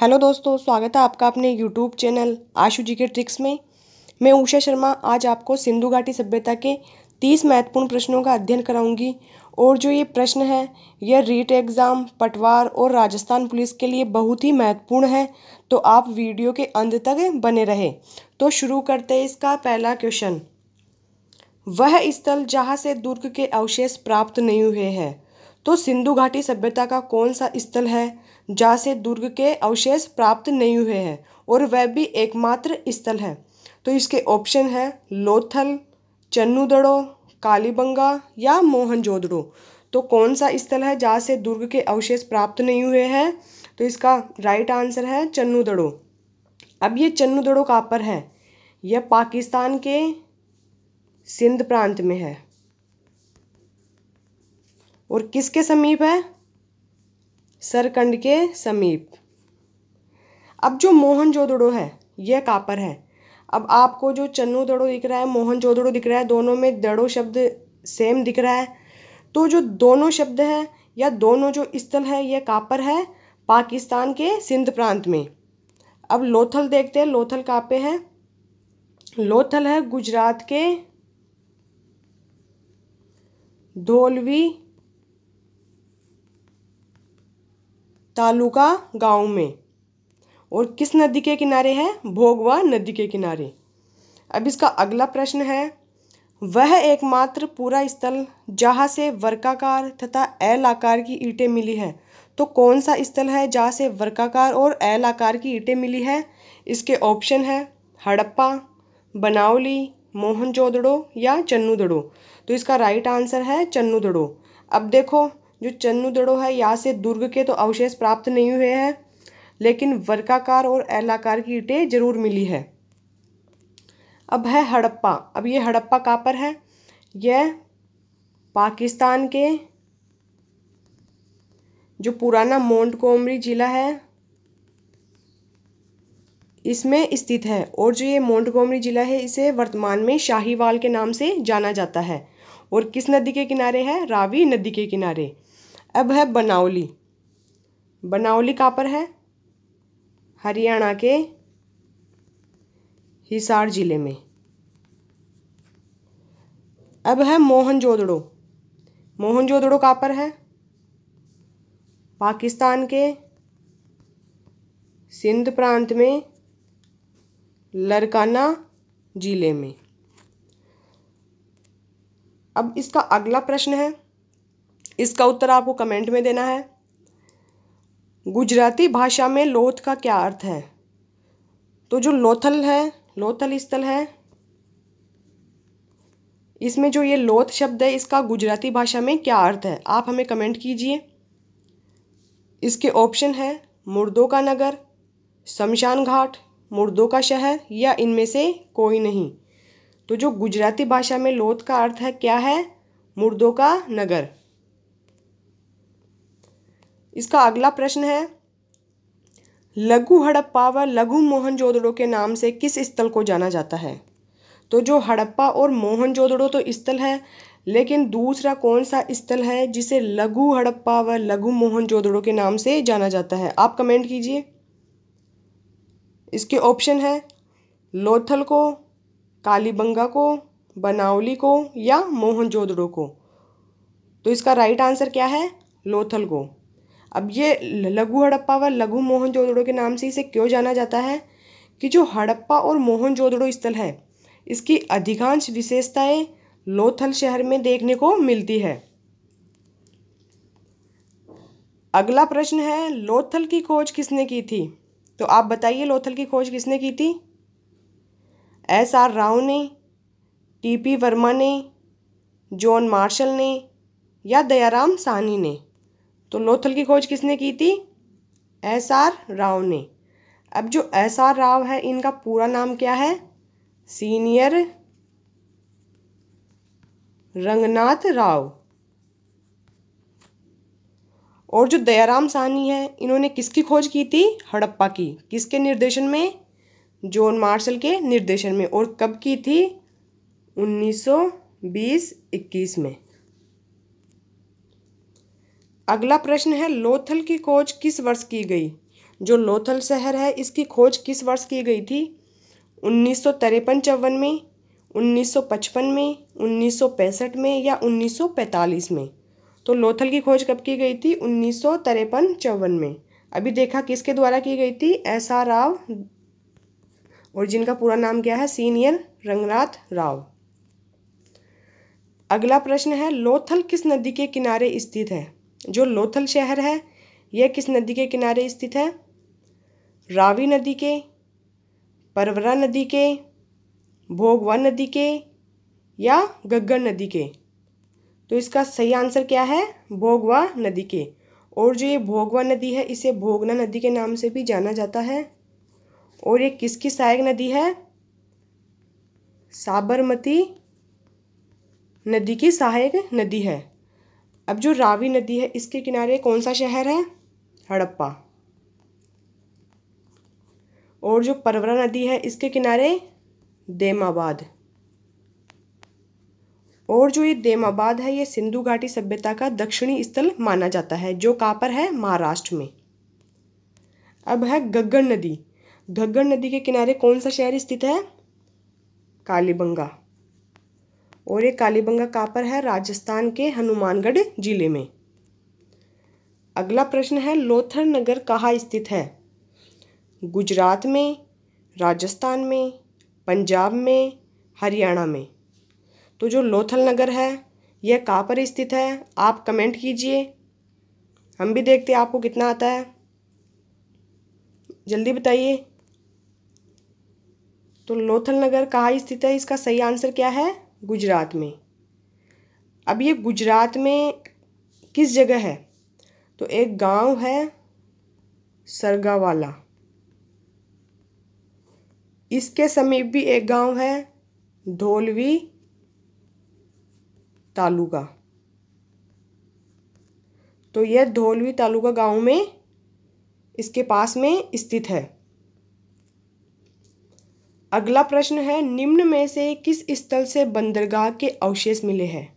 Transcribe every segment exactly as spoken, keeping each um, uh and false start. Hello दोस्तों, स्वागत है आपका अपने यूट्यूब चैनल आशु जी के ट्रिक्स में। मैं उषा शर्मा आज आपको सिंधु घाटी सभ्यता के तीस महत्वपूर्ण प्रश्नों का अध्ययन कराऊंगी। और जो ये प्रश्न है यह रीट एग्ज़ाम, पटवार और राजस्थान पुलिस के लिए बहुत ही महत्वपूर्ण है, तो आप वीडियो के अंत तक बने रहे। तो शुरू करते हैं। इसका पहला क्वेश्चन, वह स्थल जहाँ से दुर्ग के अवशेष प्राप्त नहीं हुए हैं, तो सिंधु घाटी सभ्यता का कौन सा स्थल है जहाँ से दुर्ग के अवशेष प्राप्त नहीं हुए हैं और वह भी एकमात्र स्थल है? तो इसके ऑप्शन है लोथल, चन्हूदड़ो, कालीबंगा या मोहनजोदड़ो। तो कौन सा स्थल है जहाँ से दुर्ग के अवशेष प्राप्त नहीं हुए हैं? तो इसका राइट आंसर है चन्हूदड़ो। अब ये चन्हूदड़ो कहाँ पर है? यह पाकिस्तान के सिंध प्रांत में है और किसके समीप है? सरकंड के समीप। अब जो मोहनजोदड़ो है यह कहाँ पर है? अब आपको जो चन्हूदड़ो दिख रहा है, मोहनजोदड़ो दिख रहा है, दोनों में दड़ो शब्द सेम दिख रहा है, तो जो दोनों शब्द है या दोनों जो स्थल है यह कहाँ पर है? पाकिस्तान के सिंध प्रांत में। अब लोथल देखते हैं, लोथल कहाँ पे है? लोथल है गुजरात के धोलवी तालुका गांव में और किस नदी के किनारे है? भोगवा नदी के किनारे। अब इसका अगला प्रश्न है, वह एकमात्र पूरा स्थल जहाँ से वर्गाकार तथा एल आकार की ईंटें मिली है, तो कौन सा स्थल है जहाँ से वर्गाकार और एल आकार की ईंटें मिली है? इसके ऑप्शन है हड़प्पा, बनावली, मोहनजोदड़ो या चन्हूदड़ो। तो इसका राइट आंसर है चन्हूदड़ो। अब देखो जो चन्हूदड़ो है यहाँ से दुर्ग के तो अवशेष प्राप्त नहीं हुए हैं, लेकिन वर्गाकार और एलाकार की ईंटें जरूर मिली है। अब है हड़प्पा। अब ये हड़प्पा कहाँ पर है? यह पाकिस्तान के जो पुराना मोंटगोमरी जिला है इसमें स्थित है, और जो ये मोंटगोमरी जिला है इसे वर्तमान में शाहीवाल के नाम से जाना जाता है और किस नदी के किनारे है? रावी नदी के किनारे। अब है बनावली। बनावली कहाँ पर है? हरियाणा के हिसार जिले में। अब है मोहनजोदड़ो। मोहनजोदड़ो कहाँ पर है? पाकिस्तान के सिंध प्रांत में लरकाना जिले में। अब इसका अगला प्रश्न है, इसका उत्तर आपको कमेंट में देना है। गुजराती भाषा में लोथ का क्या अर्थ है? तो जो लोथल है, लोथल स्थल है, इसमें जो ये लोथ शब्द है इसका गुजराती भाषा में क्या अर्थ है? आप हमें कमेंट कीजिए। इसके ऑप्शन है मुर्दों का नगर, शमशान घाट, मुर्दों का शहर या इनमें से कोई नहीं। तो जो गुजराती भाषा में लोथ का अर्थ है क्या है? मुर्दों का नगर। इसका अगला प्रश्न है, लघु हड़प्पा व लघु मोहनजोदड़ो के नाम से किस स्थल को जाना जाता है? तो जो हड़प्पा और मोहनजोदड़ो तो स्थल है, लेकिन दूसरा कौन सा स्थल है जिसे लघु हड़प्पा व लघु मोहनजोदड़ो के नाम से जाना जाता है? आप कमेंट कीजिए। इसके ऑप्शन है लोथल को, कालीबंगा को, बनावली को या मोहनजोदड़ो को। तो इसका राइट आंसर क्या है? लोथल को। अब ये लघु हड़प्पा व लघु मोहनजोदड़ो के नाम से इसे क्यों जाना जाता है कि जो हड़प्पा और मोहनजोदड़ो स्थल है इसकी अधिकांश विशेषताएं लोथल शहर में देखने को मिलती है। अगला प्रश्न है, लोथल की खोज किसने की थी? तो आप बताइए लोथल की खोज किसने की थी? एस आर राव ने, टी पी वर्मा ने, जॉन मार्शल ने या दया राम सहनी ने? तो लोथल की खोज किसने की थी? एस आर राव ने। अब जो एस आर राव है इनका पूरा नाम क्या है? सीनियर रंगनाथ राव। और जो दया राम सहनी है इन्होंने किसकी खोज की थी? हड़प्पा की। किसके निर्देशन में? जॉन मार्शल के निर्देशन में। और कब की थी? उन्नीस सौ बीस इक्कीस में। अगला प्रश्न है, लोथल की खोज किस वर्ष की गई? जो लोथल शहर है इसकी खोज किस वर्ष की गई थी? उन्नीस सौ तिरपन चौवन में, उन्नीस सौ पचपन में, उन्नीस सौ पैंसठ में या उन्नीस सौ पैंतालीस में? तो लोथल की खोज कब की गई थी? उन्नीस सौ तिरपन चौवन में। अभी देखा किसके द्वारा की गई थी? एस आर राव, और जिनका पूरा नाम क्या है? सीनियर रंगनाथ राव। अगला प्रश्न है, लोथल किस नदी के किनारे स्थित है? जो लोथल शहर है यह किस नदी के किनारे स्थित है? रावी नदी के, प्रवरा नदी के, भोगवा नदी के या घग्गर नदी के? तो इसका सही आंसर क्या है? भोगवा नदी के। और जो ये भोगवा नदी है इसे भोगना नदी के नाम से भी जाना जाता है। और ये किसकी सहायक नदी है? साबरमती नदी की सहायक नदी है। अब जो रावी नदी है इसके किनारे कौन सा शहर है? हड़प्पा। और जो प्रवरा नदी है इसके किनारे दैमाबाद। और जो ये दैमाबाद है ये सिंधु घाटी सभ्यता का दक्षिणी स्थल माना जाता है, जो कहाँ पर है? महाराष्ट्र में। अब है घग्गर नदी। घग्गर नदी के किनारे कौन सा शहर स्थित है? कालीबंगा। और ये कालीबंगा कहाँ पर है? राजस्थान के हनुमानगढ़ जिले में। अगला प्रश्न है, लोथल नगर कहाँ स्थित है? गुजरात में, राजस्थान में, पंजाब में, हरियाणा में? तो जो लोथल नगर है यह कहाँ पर स्थित है? आप कमेंट कीजिए, हम भी देखते हैं आपको कितना आता है, जल्दी बताइए। तो लोथल नगर कहाँ स्थित है? इसका सही आंसर क्या है? गुजरात में। अब ये गुजरात में किस जगह है? तो एक गांव है सरगावाला, इसके समीप भी एक गांव है धोलवी तालुका। तो यह धोलवी तालुका गांव में इसके पास में स्थित है। अगला प्रश्न है, निम्न में से किस स्थल से बंदरगाह के अवशेष मिले हैं?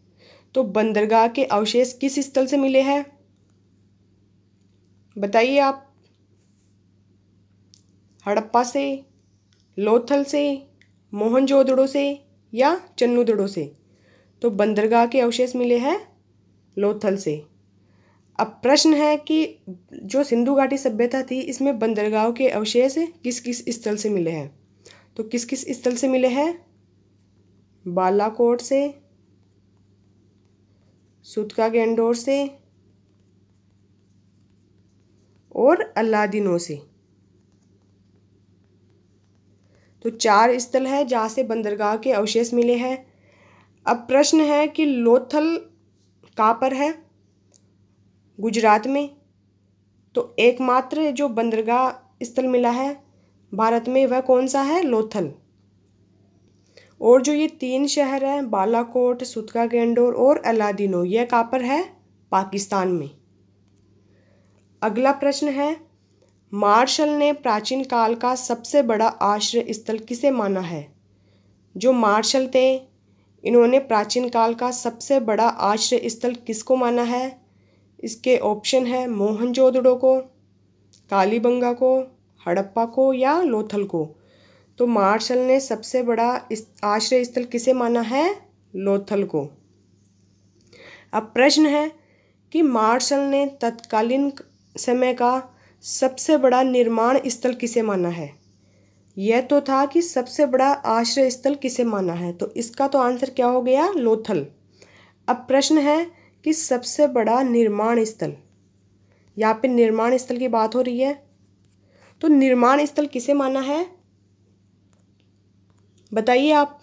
तो बंदरगाह के अवशेष किस स्थल से मिले हैं? बताइए आप। हड़प्पा से, लोथल से, मोहनजोदड़ो से या चन्हूदड़ो से? तो बंदरगाह के अवशेष मिले हैं लोथल से। अब प्रश्न है कि जो सिंधु घाटी सभ्यता थी इसमें बंदरगाह के अवशेष किस किस स्थल से मिले हैं? तो किस किस स्थल से मिले हैं? बालाकोट से, सुत्कागेनडोर से और अल्लाहदीनो से। तो चार स्थल है जहाँ से बंदरगाह के अवशेष मिले हैं। अब प्रश्न है कि लोथल कहाँ पर है? गुजरात में। तो एकमात्र जो बंदरगाह स्थल मिला है भारत में वह कौन सा है? लोथल। और जो ये तीन शहर हैं बालाकोट, सुत्कागेनडोर और अल्लाहदीनो, यह कहाँ पर है? पाकिस्तान में। अगला प्रश्न है, मार्शल ने प्राचीन काल का सबसे बड़ा आश्रय स्थल किसे माना है? जो मार्शल थे इन्होंने प्राचीन काल का सबसे बड़ा आश्रय स्थल किसको माना है? इसके ऑप्शन है मोहनजोदड़ो को, कालीबंगा को, हड़प्पा को या लोथल को? तो मार्शल ने सबसे बड़ा आश्रय स्थल किसे माना है? लोथल को। अब प्रश्न है कि मार्शल ने तत्कालीन समय का सबसे बड़ा निर्माण स्थल किसे माना है? यह तो था कि सबसे बड़ा आश्रय स्थल किसे माना है, तो इसका तो आंसर क्या हो गया? लोथल। अब प्रश्न है कि सबसे बड़ा निर्माण स्थल, यहाँ पे निर्माण स्थल की बात हो रही है, तो निर्माण स्थल किसे माना है? बताइए आप,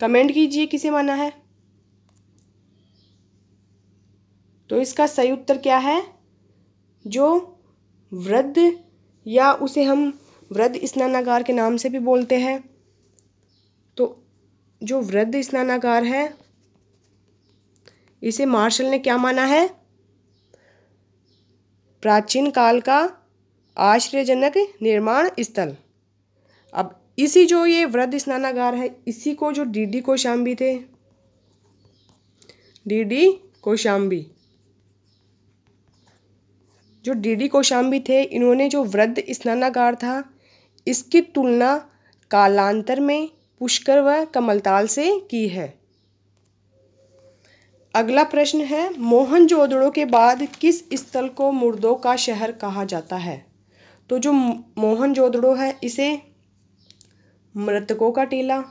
कमेंट कीजिए किसे माना है। तो इसका सही उत्तर क्या है? जो वृद्ध या उसे हम वृद्ध स्नानागार के नाम से भी बोलते हैं, तो जो वृद्ध स्नानागार है इसे मार्शल ने क्या माना है? प्राचीन काल का आश्चर्यजनक निर्माण स्थल। अब इसी जो ये वृद्ध स्नानागार है इसी को जो डी.डी. कोसांबी थे, डी.डी. कोसांबी जो डी.डी. कोसांबी थे, इन्होंने जो वृद्ध स्नानागार था इसकी तुलना कालांतर में पुष्कर व कमलताल से की है। अगला प्रश्न है, मोहनजोदड़ो के बाद किस स्थल को मुर्दों का शहर कहा जाता है? तो जो मोहनजोदड़ो है इसे मृतकों का टीला,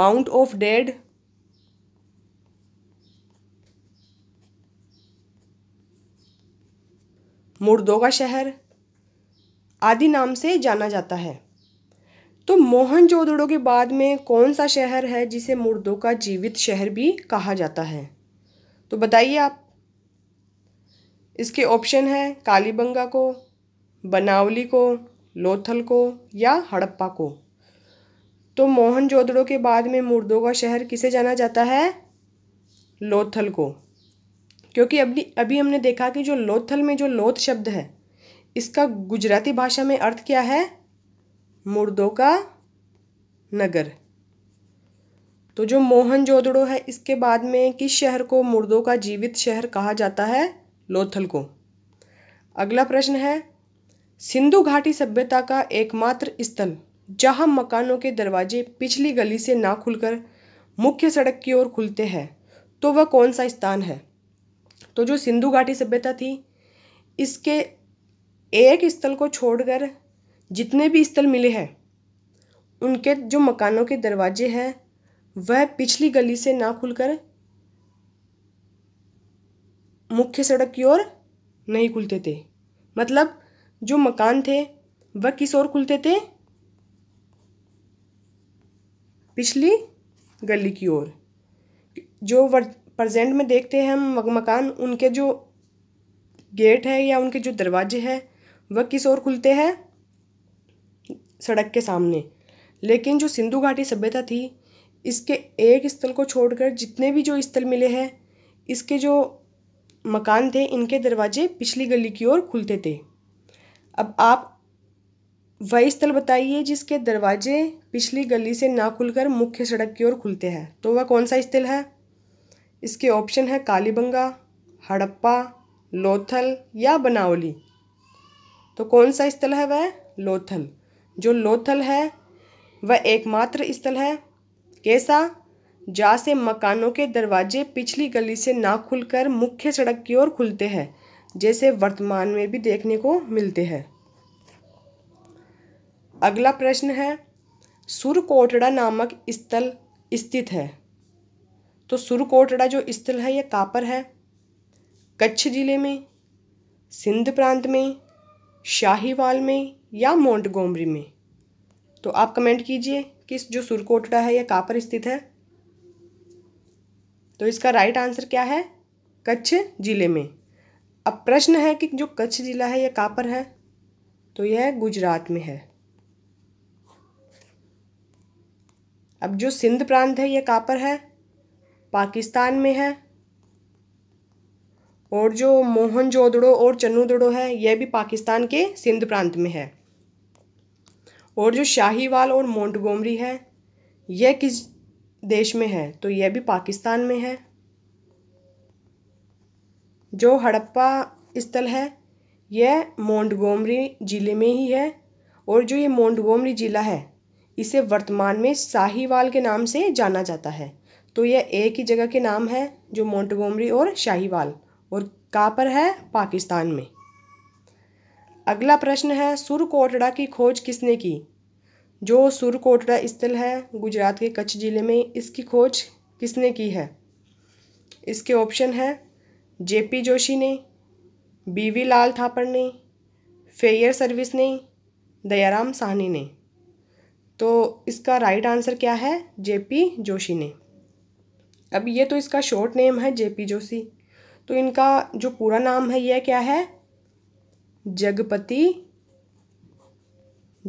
माउंट ऑफ डेड, मुर्दों का शहर आदि नाम से जाना जाता है। तो मोहनजोदड़ो के बाद में कौन सा शहर है जिसे मुर्दों का जीवित शहर भी कहा जाता है? तो बताइए आप। इसके ऑप्शन हैं कालीबंगा को, बनावली को, लोथल को या हड़प्पा को। तो मोहनजोदड़ो के बाद में मुर्दों का शहर किसे जाना जाता है? लोथल को, क्योंकि अभी अभी हमने देखा कि जो लोथल में जो लोथ शब्द है इसका गुजराती भाषा में अर्थ क्या है? मुर्दों का नगर। तो जो मोहनजोदड़ो है इसके बाद में किस शहर को मुर्दों का जीवित शहर कहा जाता है? लोथल को। अगला प्रश्न है, सिंधु घाटी सभ्यता का एकमात्र स्थल जहां मकानों के दरवाजे पिछली गली से ना खुलकर मुख्य सड़क की ओर खुलते हैं तो वह कौन सा स्थान है? तो जो सिंधु घाटी सभ्यता थी इसके एक स्थल को छोड़कर जितने भी स्थल मिले हैं उनके जो मकानों के दरवाजे हैं वह पिछली गली से ना खुलकर मुख्य सड़क की ओर नहीं खुलते थे। मतलब जो मकान थे वह किस ओर खुलते थे? पिछली गली की ओर। जो प्रेजेंट में देखते हैं हम मकान, उनके जो गेट है या उनके जो दरवाजे हैं वह किस ओर खुलते हैं? सड़क के सामने। लेकिन जो सिंधु घाटी सभ्यता थी इसके एक स्थल को छोड़कर जितने भी जो स्थल मिले हैं इसके जो मकान थे इनके दरवाजे पिछली गली की ओर खुलते थे। अब आप वह स्थल बताइए जिसके दरवाजे पिछली गली से ना खुलकर मुख्य सड़क की ओर खुलते हैं, तो वह कौन सा स्थल है? इसके ऑप्शन है कालीबंगा, हड़प्पा, लोथल या बनावली। तो कौन सा स्थल है वह? लोथल। जो लोथल है वह एकमात्र स्थल है कैसा? जहाँ से मकानों के दरवाजे पिछली गली से ना खुलकर मुख्य सड़क की ओर खुलते हैं, जैसे वर्तमान में भी देखने को मिलते हैं। अगला प्रश्न है, सुरकोटड़ा नामक स्थल स्थित है। तो सुरकोटड़ा जो स्थल है यह कहाँ पर है? कच्छ जिले में, सिंध प्रांत में, शाहीवाल में या मोंटगोमरी में? तो आप कमेंट कीजिए कि जो सुरकोटड़ा है यह कहाँ पर स्थित है। तो इसका राइट आंसर क्या है? कच्छ जिले में। अब प्रश्न है कि जो कच्छ जिला है यह कहाँ पर है? तो यह गुजरात में है। अब जो सिंध प्रांत है यह कहाँ पर है? पाकिस्तान में है। और जो मोहनजोदड़ो और चन्हूदड़ो है यह भी पाकिस्तान के सिंध प्रांत में है। और जो शाहीवाल और मोंटगोमरी है यह किस देश में है? तो यह भी पाकिस्तान में है। जो हड़प्पा स्थल है यह मोंटगोमरी जिले में ही है। और जो ये मोंटगोमरी जिला है इसे वर्तमान में शाहीवाल के नाम से जाना जाता है। तो यह एक ही जगह के नाम है जो मोंटगोमरी और शाहीवाल, और कहाँ पर है? पाकिस्तान में। अगला प्रश्न है, सुरकोटड़ा की खोज किसने की? जो सुरकोटड़ा स्थल है गुजरात के कच्छ जिले में, इसकी खोज किसने की है? इसके ऑप्शन है जे पी जोशी ने, बी वी लाल थापर ने, फेयरसर्विस ने, दया राम सहनी ने। तो इसका राइट आंसर क्या है? जे पी जोशी ने। अब ये तो इसका शॉर्ट नेम है जे पी जोशी, तो इनका जो पूरा नाम है यह क्या है? जगतपति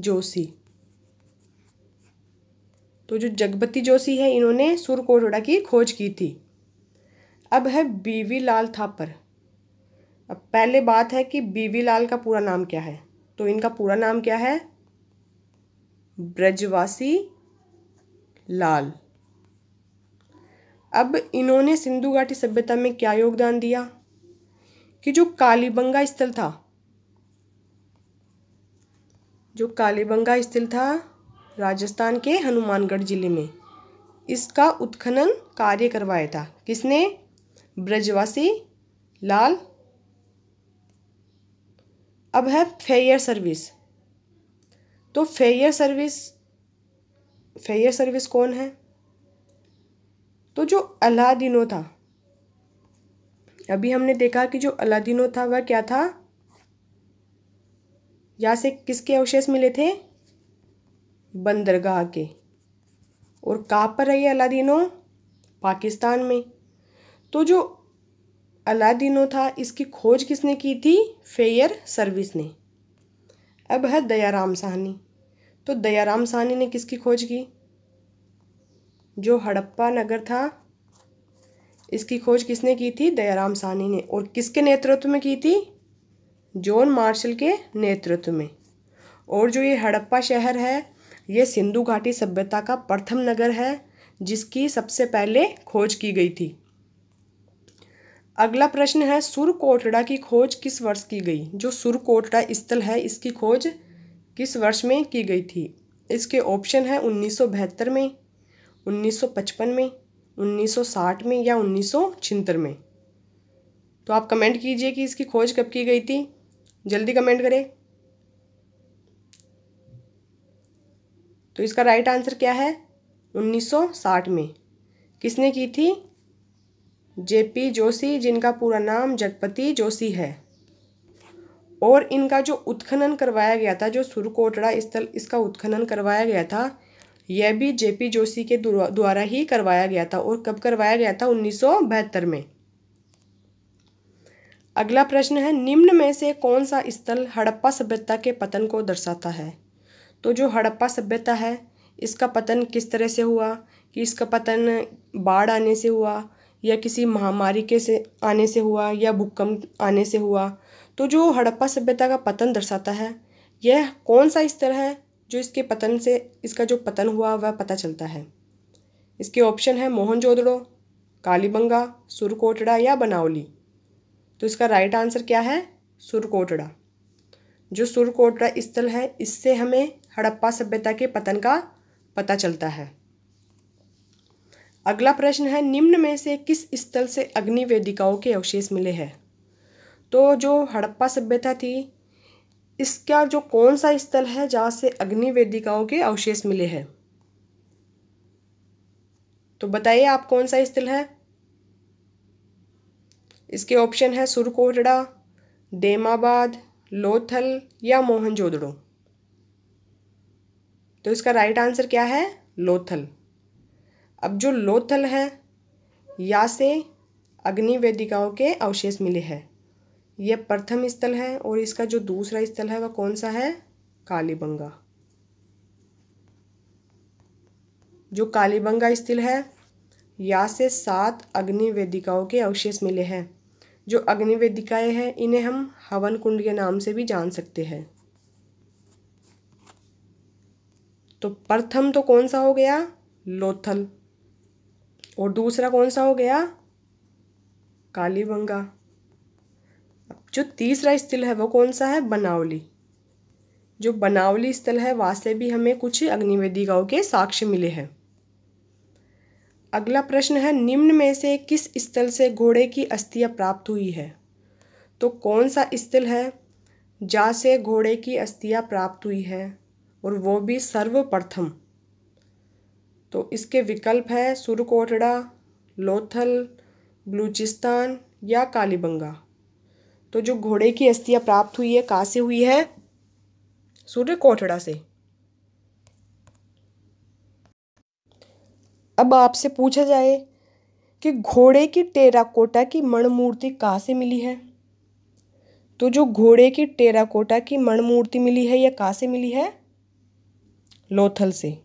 जोशी। तो जो जगतपति जोशी है इन्होंने सुरकोटड़ा की खोज की थी। अब है बीवी लाल थापर। अब पहले बात है कि बीवी लाल का पूरा नाम क्या है, तो इनका पूरा नाम क्या है? ब्रजवासी लाल। अब इन्होंने सिंधु घाटी सभ्यता में क्या योगदान दिया कि जो कालीबंगा स्थल था जो कालीबंगा स्थल था राजस्थान के हनुमानगढ़ जिले में, इसका उत्खनन कार्य करवाया था। किसने? ब्रजवासी लाल। अब है फेयरसर्विस। तो फेयरसर्विस फेयरसर्विस कौन है? तो जो अल्लाहदीनो था। अभी हमने देखा कि जो अल्लाहदीनो था वह क्या था, यहाँ से किसके अवशेष मिले थे? बंदरगाह के। और कहाँ पर है ये अल्लाहदीनो? पाकिस्तान में। तो जो अल्लाहदीनो था इसकी खोज किसने की थी? फेयरसर्विस ने। अब है दया राम सहनी। तो दया राम सहनी ने किसकी खोज की? जो हड़प्पा नगर था इसकी खोज किसने की थी? दया राम सहनी ने। और किसके नेतृत्व में की थी? जॉन मार्शल के नेतृत्व में। और जो ये हड़प्पा शहर है ये सिंधु घाटी सभ्यता का प्रथम नगर है जिसकी सबसे पहले खोज की गई थी। अगला प्रश्न है सुरकोटड़ा की खोज किस वर्ष की गई? जो सुरकोटड़ा स्थल है इसकी खोज किस वर्ष में की गई थी? इसके ऑप्शन है उन्नीस सौ बहत्तर में, उन्नीस सौ पचपन में, उन्नीस सौ साठ में या उन्नीस सौ छिहत्तर में। तो आप कमेंट कीजिए कि इसकी खोज कब की गई थी, जल्दी कमेंट करें। तो इसका राइट आंसर क्या है? उन्नीस सौ साठ में। किसने की थी? जे पी जोशी, जिनका पूरा नाम जगतपति जोशी है। और इनका जो उत्खनन करवाया गया था, जो सुरकोटड़ा स्थल इसका उत्खनन करवाया गया था, यह भी जे पी जोशी के द्वारा ही करवाया गया था। और कब करवाया गया था? उन्नीस सौ बहत्तर में। अगला प्रश्न है निम्न में से कौन सा स्थल हड़प्पा सभ्यता के पतन को दर्शाता है? तो जो हड़प्पा सभ्यता है इसका पतन किस तरह से हुआ? कि इसका पतन बाढ़ आने से हुआ या किसी महामारी के से आने से हुआ या भूकंप आने से हुआ? तो जो हड़प्पा सभ्यता का पतन दर्शाता है यह कौन सा स्थल है जो इसके पतन से इसका जो पतन हुआ वह पता चलता है? इसके ऑप्शन है मोहनजोदड़ो, कालीबंगा, सुरकोटड़ा या बनावली। तो इसका राइट आंसर क्या है? सुरकोटड़ा। जो सुरकोटड़ा स्थल है इससे हमें हड़प्पा सभ्यता के पतन का पता चलता है। अगला प्रश्न है निम्न में से किस स्थल से अग्निवेदिकाओं के अवशेष मिले हैं? तो जो हड़प्पा सभ्यता थी इसका जो कौन सा स्थल है जहाँ से अग्निवेदिकाओं के अवशेष मिले हैं? तो बताइए आप कौन सा स्थल है? इसके ऑप्शन है सुरकोटड़ा, दैमाबाद, लोथल या मोहनजोदड़ो। तो इसका राइट आंसर क्या है? लोथल। अब जो लोथल है यहाँ से अग्निवेदिकाओं के अवशेष मिले हैं। यह प्रथम स्थल है और इसका जो दूसरा स्थल है वह कौन सा है? कालीबंगा। जो कालीबंगा स्थल है यहाँ से सात अग्निवेदिकाओं के अवशेष मिले हैं। जो अग्निवेदिकाएं हैं इन्हें हम हवन कुंड के नाम से भी जान सकते हैं। तो प्रथम तो कौन सा हो गया? लोथल। और दूसरा कौन सा हो गया? कालीबंगा। जो तीसरा स्थल है वो कौन सा है? बनावली। जो बनावली स्थल है वहाँ से भी हमें कुछ अग्निवेदिकाओं के साक्ष्य मिले हैं। अगला प्रश्न है निम्न में से किस स्थल से घोड़े की अस्थियां प्राप्त हुई है? तो कौन सा स्थल है जहाँ से घोड़े की अस्थियां प्राप्त हुई है और वो भी सर्वप्रथम? तो इसके विकल्प है सुरकोटड़ा, लोथल, बलूचिस्तान या कालीबंगा। तो जो घोड़े की अस्थियां प्राप्त हुई है कहाँ से हुई है? सुरकोटड़ा से। अब आपसे पूछा जाए कि घोड़े की टेराकोटा की मणिमूर्ति कहाँ से मिली है? तो जो घोड़े की टेराकोटा की मणिमूर्ति मिली है यह कहाँ से मिली है? लोथल से।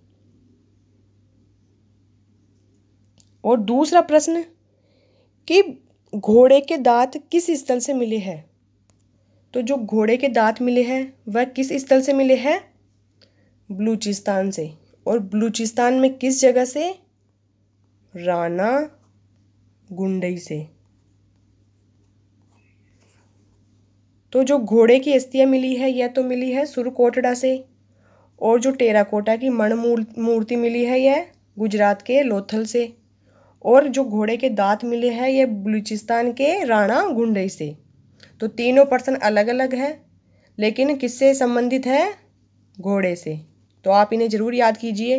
और दूसरा प्रश्न कि घोड़े के दांत किस स्थल से मिले हैं? तो जो घोड़े के दांत मिले हैं वह किस स्थल से मिले हैं? बलूचिस्तान से। और बलूचिस्तान में किस जगह से? राना गुंडई से। तो जो घोड़े की अस्थियां मिली है यह तो मिली है सुरकोटड़ा से, और जो टेराकोटा की मण मूर्ति मिली है यह गुजरात के लोथल से, और जो घोड़े के दांत मिले हैं यह बलूचिस्तान के राणा गुंडई से। तो तीनों पर्सन अलग अलग है लेकिन किससे संबंधित है? घोड़े से। तो आप इन्हें जरूर याद कीजिए।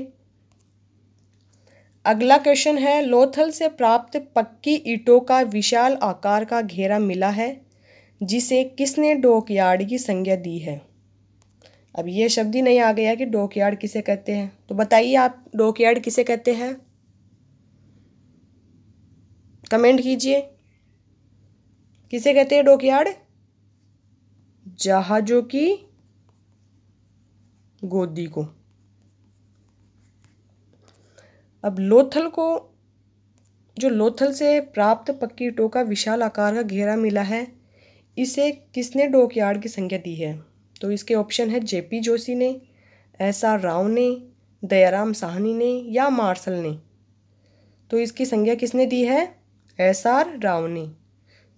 अगला क्वेश्चन है, लोथल से प्राप्त पक्की ईंटों का विशाल आकार का घेरा मिला है जिसे किसने डॉकयार्ड की संज्ञा दी है? अब यह शब्द ही नहीं आ गया कि डॉकयार्ड किसे कहते हैं, तो बताइए आप डॉकयार्ड किसे कहते हैं? कमेंट कीजिए, किसे कहते हैं डॉकयार्ड? जहाजों की गोदी को। अब लोथल को, जो लोथल से प्राप्त पक्की ईंटों का विशाल आकार का घेरा मिला है, इसे किसने डॉकयार्ड की संज्ञा दी है? तो इसके ऑप्शन है जे पी जोशी ने, एस आर राव ने, दया राम सहनी ने या मार्शल ने। तो इसकी संज्ञा किसने दी है? एस आर राव ने।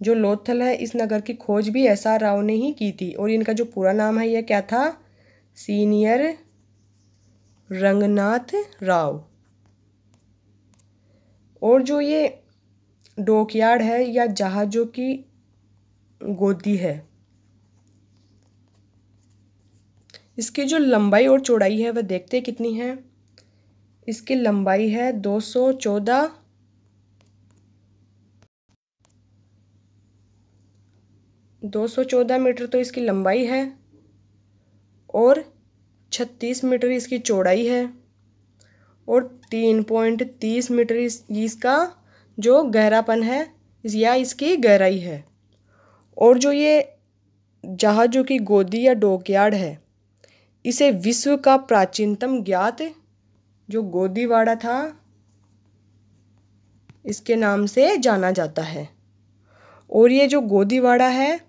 जो लोथल है इस नगर की खोज भी एस आर राव ने ही की थी, और इनका जो पूरा नाम है यह क्या था? सीनियर रंगनाथ राव। और जो ये डॉकयार्ड है या जहाज़ों की गोदी है, इसकी जो लंबाई और चौड़ाई है वह देखते कितनी है? इसकी लंबाई है दो सौ चौदह दो सौ चौदह मीटर तो इसकी लंबाई है, और छत्तीस मीटर इसकी चौड़ाई है, और तीन पॉइंट तीस मीटर इस इसका जो गहरापन है या इसकी गहराई है। और जो ये जहाज़ों की गोदी या डॉकयार्ड है, इसे विश्व का प्राचीनतम ज्ञात जो गोदीवाड़ा था इसके नाम से जाना जाता है। और ये जो गोदीवाड़ा है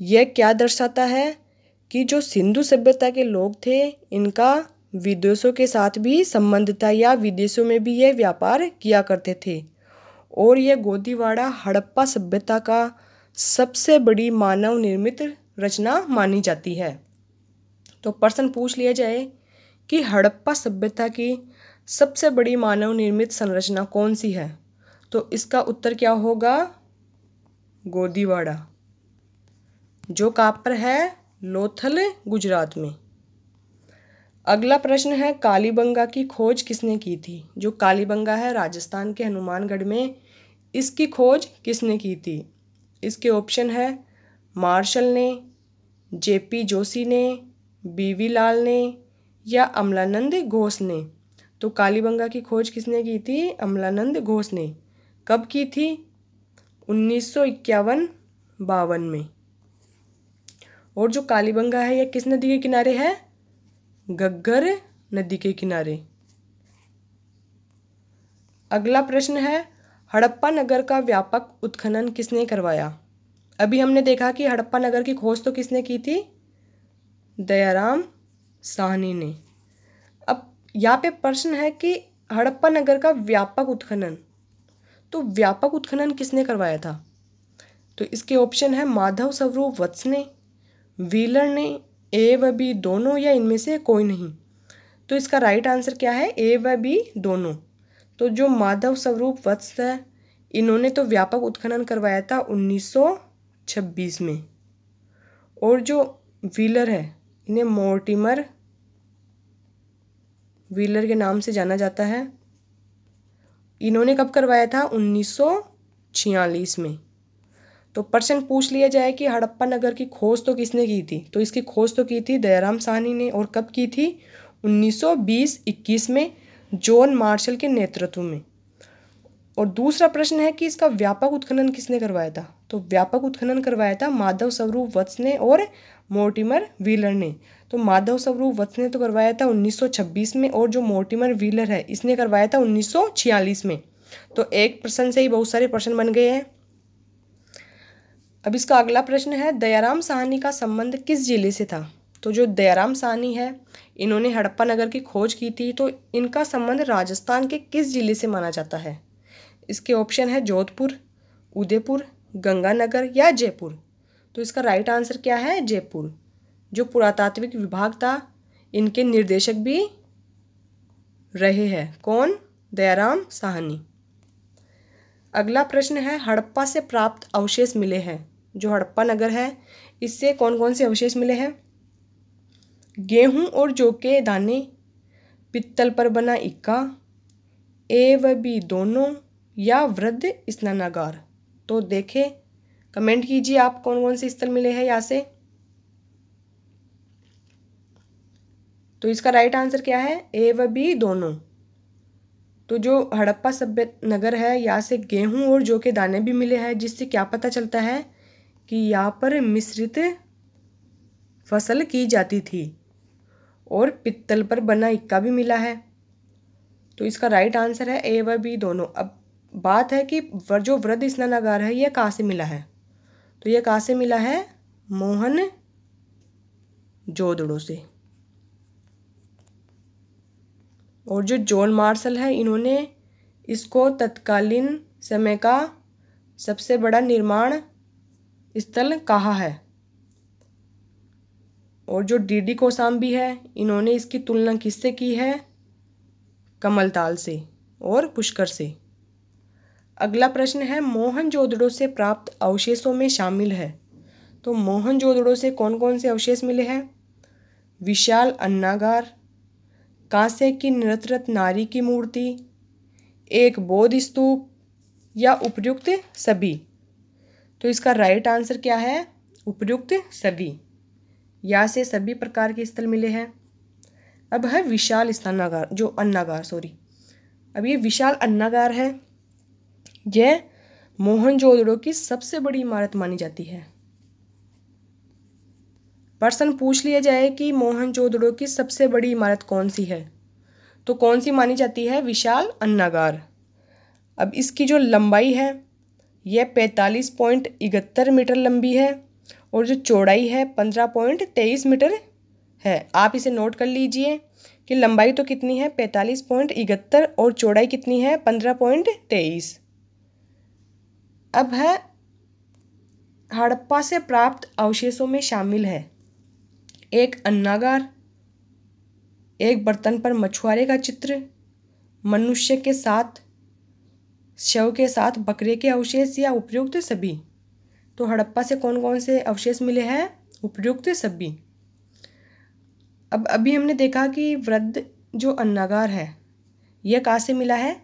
यह क्या दर्शाता है कि जो सिंधु सभ्यता के लोग थे इनका विदेशों के साथ भी संबंध था, या विदेशों में भी ये व्यापार किया करते थे। और यह गोदीवाड़ा हड़प्पा सभ्यता का सबसे बड़ी मानव निर्मित रचना मानी जाती है। तो प्रश्न पूछ लिया जाए कि हड़प्पा सभ्यता की सबसे बड़ी मानव निर्मित संरचना कौन सी है, तो इसका उत्तर क्या होगा? गोदीवाड़ा, जो कहाँ पर है? लोथल, गुजरात में। अगला प्रश्न है, कालीबंगा की खोज किसने की थी? जो कालीबंगा है राजस्थान के हनुमानगढ़ में, इसकी खोज किसने की थी? इसके ऑप्शन है मार्शल ने, जे पी जोशी ने, बी वी लाल ने या अमलानंद घोष ने। तो कालीबंगा की खोज किसने की थी? अमलानंद घोष ने। कब की थी? उन्नीस सौ इक्यावन बावन में। और जो कालीबंगा है यह किस नदी के किनारे है? घग्गर नदी के किनारे। अगला प्रश्न है, हड़प्पा नगर का व्यापक उत्खनन किसने करवाया? अभी हमने देखा कि हड़प्पा नगर की खोज तो किसने की थी? दयाराम साहनी ने। अब यहाँ पे प्रश्न है कि हड़प्पा नगर का व्यापक उत्खनन, तो व्यापक उत्खनन किसने करवाया था? तो इसके ऑप्शन है माधव स्वरूप वत्स ने, व्हीलर ने, ए व बी दोनों या इनमें से कोई नहीं। तो इसका राइट आंसर क्या है? ए व बी दोनों। तो जो माधव स्वरूप वत्स है इन्होंने तो व्यापक उत्खनन करवाया था उन्नीस सौ छब्बीस में, और जो व्हीलर है इन्हें मोर्टिमर व्हीलर के नाम से जाना जाता है, इन्होंने कब करवाया था? उन्नीस सौ छियालीस में। तो प्रश्न पूछ लिया जाए कि हड़प्पा नगर की खोज तो किसने की थी? तो इसकी खोज तो की थी दयाराम सहनी ने, और कब की थी? उन्नीस सौ बीस इक्कीस में जॉन मार्शल के नेतृत्व में। और दूसरा प्रश्न है कि इसका व्यापक उत्खनन किसने करवाया था? तो व्यापक उत्खनन करवाया था माधव स्वरूप वत्स ने और मोर्टिमर व्हीलर ने। तो माधव स्वरूप वत्स ने तो करवाया था उन्नीस सौ छब्बीस में, और जो मोर्टिमर व्हीलर है इसने करवाया था उन्नीस सौ छियालीस में। तो एक प्रश्न से ही बहुत सारे प्रश्न बन गए हैं। अब इसका अगला प्रश्न है, दयाराम सहनी का संबंध किस जिले से था? तो जो दयाराम सहनी है इन्होंने हड़प्पा नगर की खोज की थी, तो इनका संबंध राजस्थान के किस जिले से माना जाता है? इसके ऑप्शन है जोधपुर, उदयपुर, गंगानगर या जयपुर। तो इसका राइट आंसर क्या है? जयपुर। जो पुरातात्विक विभाग था इनके निर्देशक भी रहे हैं। कौन? दया राम सहनी। अगला प्रश्न है हड़प्पा से प्राप्त अवशेष मिले हैं। जो हड़प्पा नगर है इससे कौन कौन से अवशेष मिले हैं? गेहूं और जौ के दाने, पित्तल पर बना इक्का, ए व बी दोनों, या वृद्ध स्नानागार। तो देखें, कमेंट कीजिए आप कौन कौन से स्थल मिले हैं यहाँ से। तो इसका राइट आंसर क्या है? ए व बी दोनों। तो जो हड़प्पा सभ्यता नगर है यहाँ से गेहूं और जौ के दाने भी मिले हैं, जिससे क्या पता चलता है कि यहाँ पर मिश्रित फसल की जाती थी, और पित्तल पर बना इक्का भी मिला है। तो इसका राइट आंसर है ए व बी दोनों। अब बात है कि जो वृद्ध स्नानागार है यह कहाँ से मिला है? तो यह कहाँ से मिला है? मोहनजोदड़ो से। और जो जॉन मार्शल है इन्होंने इसको तत्कालीन समय का सबसे बड़ा निर्माण स्थल कहा है। और जो डी.डी. कोसांबी है इन्होंने इसकी तुलना किससे की है? कमलताल से और पुष्कर से। अगला प्रश्न है मोहनजोदड़ो से प्राप्त अवशेषों में शामिल है। तो मोहनजोदड़ो से कौन कौन से अवशेष मिले हैं? विशाल अन्नागार, कांसे की नृतरत नारी की मूर्ति, एक बौद्ध स्तूप, या उपयुक्त सभी। तो इसका राइट आंसर क्या है? उपयुक्त सभी। यहाँ से सभी प्रकार के स्थल मिले हैं। अब है विशाल स्नानागार, जो अन्नागार सॉरी अब ये विशाल अन्नागार है, यह मोहनजोदड़ो की सबसे बड़ी इमारत मानी जाती है। प्रश्न पूछ लिया जाए कि मोहनजोदड़ो की सबसे बड़ी इमारत कौन सी है, तो कौन सी मानी जाती है? विशाल अन्नागार। अब इसकी जो लंबाई है यह पैंतालीस पॉइंट इकहत्तर मीटर लंबी है, और जो चौड़ाई है पंद्रह पॉइंट तेईस मीटर है। आप इसे नोट कर लीजिए कि लंबाई तो कितनी है? पैंतालीस पॉइंट इकहत्तर, और चौड़ाई कितनी है? पंद्रह पॉइंट तेईस। अब है हड़प्पा से प्राप्त अवशेषों में शामिल है एक अन्नागार, एक बर्तन पर मछुआरे का चित्र, मनुष्य के साथ शव के साथ बकरे के अवशेष, या उपयुक्त सभी। तो हड़प्पा से कौन कौन से अवशेष मिले हैं? उपयुक्त सभी। अब अभी हमने देखा कि वृद्ध जो अन्नागार है यह कहाँ से मिला है?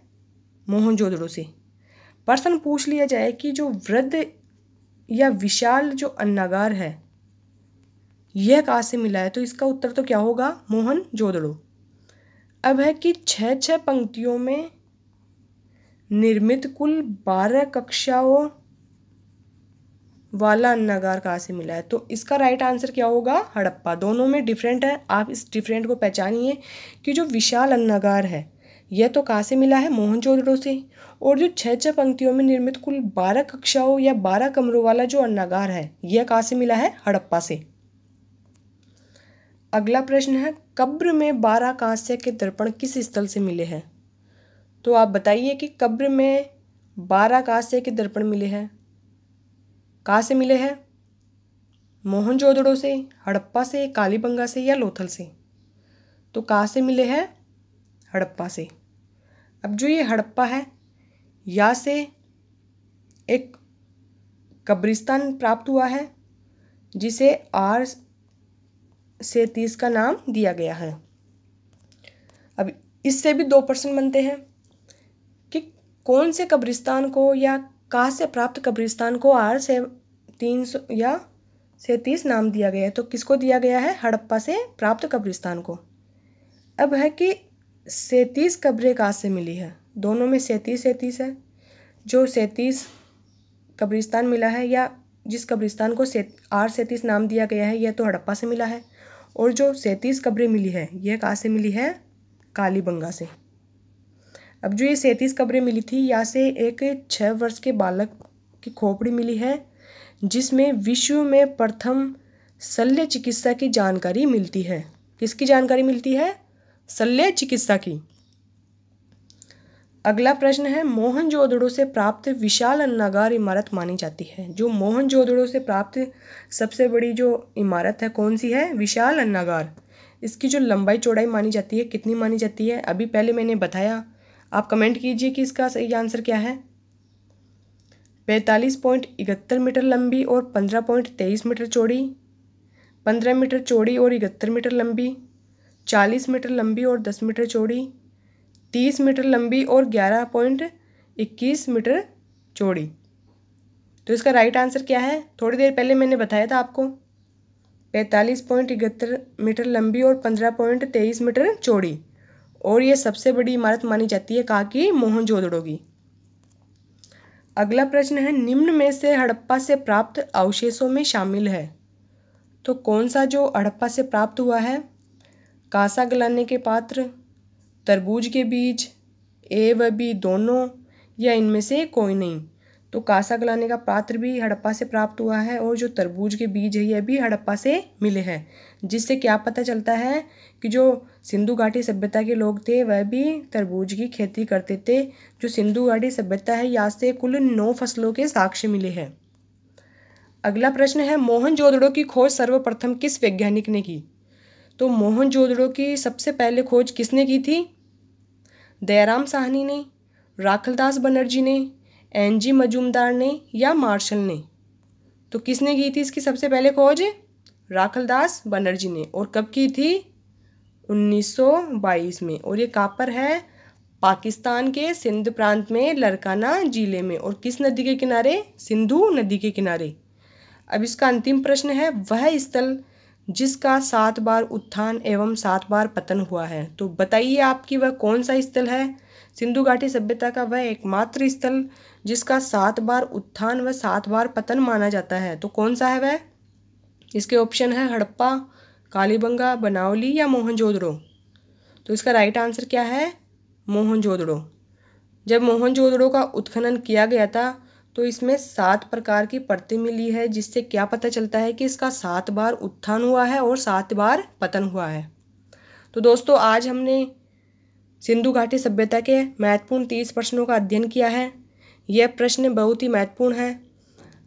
मोहनजोदड़ो से। प्रश्न पूछ लिया जाए कि जो वृद्ध या विशाल जो अन्नागार है यह कहाँ से मिला है, तो इसका उत्तर तो क्या होगा? मोहनजोदड़ो। अब है कि छः छः पंक्तियों में निर्मित कुल बारह कक्षाओं वाला अन्नागार कहाँ से मिला है, तो इसका राइट आंसर क्या होगा? हड़प्पा। दोनों में डिफरेंट है, आप इस डिफरेंट को पहचानिए कि जो विशाल अन्नागार है यह तो कहाँ से मिला है? मोहनजोदड़ो से, और जो छः छः पंक्तियों में निर्मित कुल बारह कक्षाओं या बारह कमरों वाला जो अन्नागार है यह कहाँ से मिला है? हड़प्पा से। अगला प्रश्न है कब्र में बारह कांस्य के दर्पण किस स्थल से मिले हैं? तो आप बताइए कि कब्र में बारह कांस्य के दर्पण मिले हैं कहाँ से मिले हैं? मोहनजोदड़ो से, हड़प्पा से, कालीबंगा से, या लोथल से। तो कहाँ से मिले हैं? हड़प्पा से। अब जो ये हड़प्पा है यहाँ से एक कब्रिस्तान प्राप्त हुआ है जिसे आर से तीस का नाम दिया गया है। अब इससे भी दो प्रश्न बनते हैं कि कौन से कब्रिस्तान को या कहाँ से प्राप्त कब्रिस्तान को आर से तीन सौ या से तीस नाम दिया गया है, तो किसको दिया गया है? हड़प्पा से प्राप्त कब्रिस्तान को। अब है कि सैंतीस कब्रें कहाँ से मिली है? दोनों में सैंतीस सैंतीस है। जो सैंतीस कब्रिस्तान मिला है या जिस कब्रिस्तान को आर सैंतीस नाम दिया गया है यह तो हड़प्पा से मिला है, और जो सैंतीस कब्रें मिली है यह कहाँ से मिली है? कालीबंगा से। अब जो ये सैंतीस कब्रें मिली थी यहाँ से एक छः वर्ष के बालक की खोपड़ी मिली है जिसमें विश्व में प्रथम शल्य चिकित्सा की जानकारी मिलती है। किसकी जानकारी मिलती है? शल्य चिकित्सा की। अगला प्रश्न है, मोहनजोदड़ो से प्राप्त विशाल अन्नागार इमारत मानी जाती है। जो मोहनजोदड़ो से प्राप्त सबसे बड़ी जो इमारत है कौन सी है? विशाल अन्नागार। इसकी जो लंबाई चौड़ाई मानी जाती है कितनी मानी जाती है? अभी पहले मैंने बताया, आप कमेंट कीजिए कि इसका सही आंसर क्या है। पैंतालीस पॉइंट इकहत्तर मीटर लंबी और पंद्रह पॉइंट तेईस मीटर चौड़ी, पंद्रह मीटर चौड़ी और इकहत्तर मीटर लंबी, चालीस मीटर लंबी और दस मीटर चौड़ी, तीस मीटर लंबी और ग्यारह पॉइंट इक्कीस मीटर चौड़ी। तो इसका राइट आंसर क्या है? थोड़ी देर पहले मैंने बताया था आपको, पैंतालीस पॉइंट इकहत्तर मीटर लंबी और पंद्रह पॉइंट तेईस मीटर चौड़ी, और ये सबसे बड़ी इमारत मानी जाती है कहाँ की? मोहनजोदड़ो की। अगला प्रश्न है, निम्न में से हड़प्पा से प्राप्त अवशेषों में शामिल है। तो कौन सा जो हड़प्पा से प्राप्त हुआ है? कांसा गलाने के पात्र, तरबूज के बीज, ए व बी दोनों, या इनमें से कोई नहीं। तो कांसा गलाने का पात्र भी हड़प्पा से प्राप्त हुआ है और जो तरबूज के बीज है यह भी हड़प्पा से मिले हैं, जिससे क्या पता चलता है कि जो सिंधु घाटी सभ्यता के लोग थे वह भी तरबूज की खेती करते थे। जो सिंधु घाटी सभ्यता है यहाँ से कुल नौ फसलों के साक्ष्य मिले हैं। अगला प्रश्न है, मोहनजोदड़ो की खोज सर्वप्रथम किस वैज्ञानिक ने की? तो मोहनजोदड़ो की सबसे पहले खोज किसने की थी? दया राम सहनी ने, राखलदास बनर्जी ने, एन जी मजूमदार ने, या मार्शल ने? तो किसने की थी इसकी सबसे पहले खोज? राखलदास बनर्जी ने। और कब की थी? उन्नीस सौ बाईस में, और ये कहाँ पर है? पाकिस्तान के सिंध प्रांत में लरकाना जिले में। और किस नदी के किनारे? सिंधु नदी के किनारे। अब इसका अंतिम प्रश्न है, वह स्थल जिसका सात बार उत्थान एवं सात बार पतन हुआ है। तो बताइए आपकी वह कौन सा स्थल है? सिंधु घाटी सभ्यता का वह एकमात्र स्थल जिसका सात बार उत्थान व सात बार पतन माना जाता है, तो कौन सा है वह? इसके ऑप्शन है हड़प्पा, कालीबंगा, बनावली, या मोहनजोदड़ो। तो इसका राइट आंसर क्या है? मोहनजोदड़ो। जब मोहनजोदड़ो का उत्खनन किया गया था तो इसमें सात प्रकार की परतें मिली है, जिससे क्या पता चलता है कि इसका सात बार उत्थान हुआ है और सात बार पतन हुआ है। तो दोस्तों, आज हमने सिंधु घाटी सभ्यता के महत्वपूर्ण तीस प्रश्नों का अध्ययन किया है। यह प्रश्न बहुत ही महत्वपूर्ण है,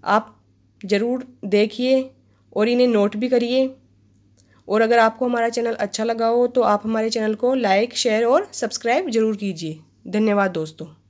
आप ज़रूर देखिए और इन्हें नोट भी करिए। और अगर आपको हमारा चैनल अच्छा लगा हो तो आप हमारे चैनल को लाइक, शेयर और सब्सक्राइब जरूर कीजिए। धन्यवाद दोस्तों।